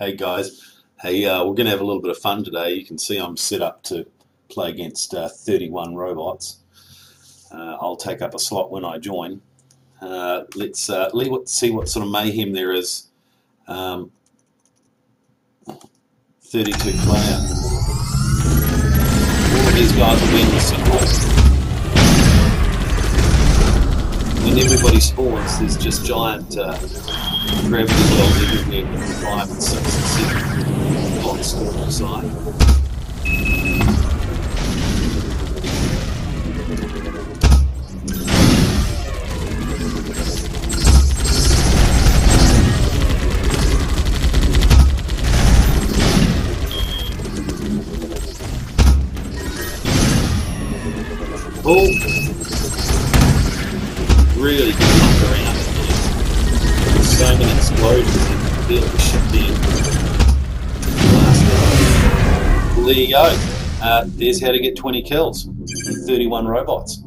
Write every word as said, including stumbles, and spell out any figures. Hey guys, hey, uh, we're going to have a little bit of fun today. You can see I'm set up to play against uh, thirty-one robots. Uh, I'll take up a slot when I join. Uh, let's uh, see what sort of mayhem there is. Um, thirty-two player. All of these guys will be in the singles. When everybody spawns, there's just giant... Uh, gravity wells everywhere with five and six and seven blocks on the side. Oh! Really good luck around. So many explosions in the field, we should be blasted. Well, there you go. Uh, there's how to get twenty kills with thirty-one robots.